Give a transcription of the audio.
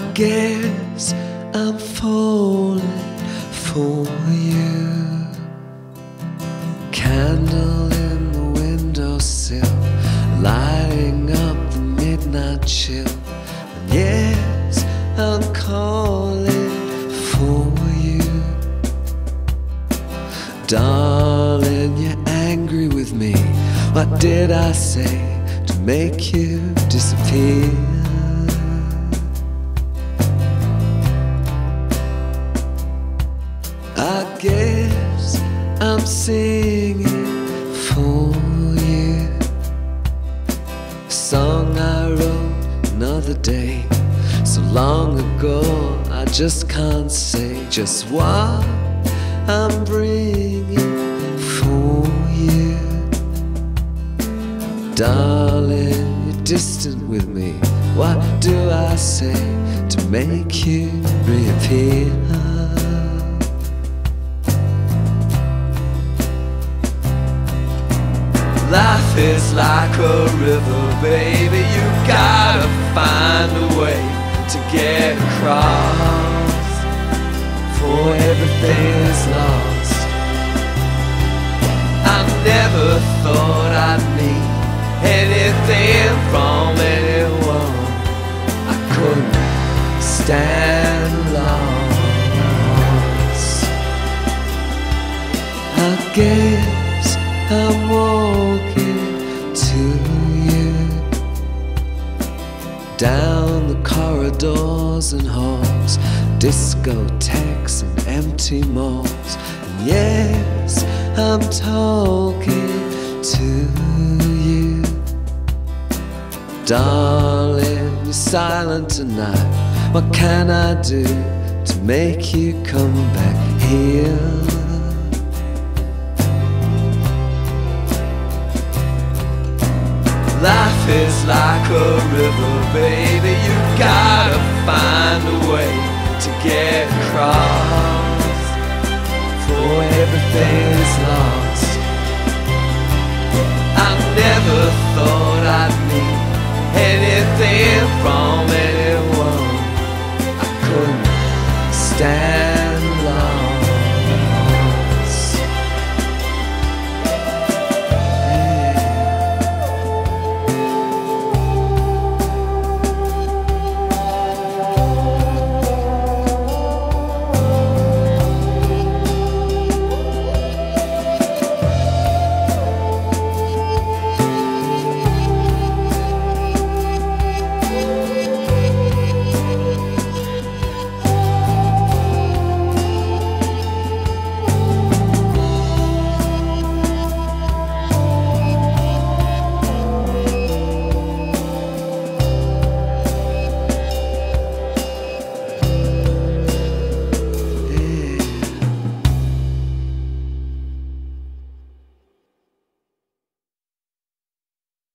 I guess I'm falling for you. Candle in the windowsill, lighting up the midnight chill. And yes, I'm calling for you. Darling, you're angry with me. What did I say to make you disappear? I guess I'm singing for you. A song I wrote another day, so long ago I just can't say just what I'm bringing for you. Darling, you're distant with me. What do I say to make you reappear? Life is like a river, baby. You gotta find a way to get across, for everything is lost. I never thought I'd need anything from anyone. I couldn't stand lost. I guess I'm walking to you, down the corridors and halls, discotheques and empty malls. And yes, I'm talking to you. Darling, you're silent tonight. What can I do to make you come back here? Life is like a river, baby. You gotta find a way to get across, for everything is lost. I never thought I'd need anything from it.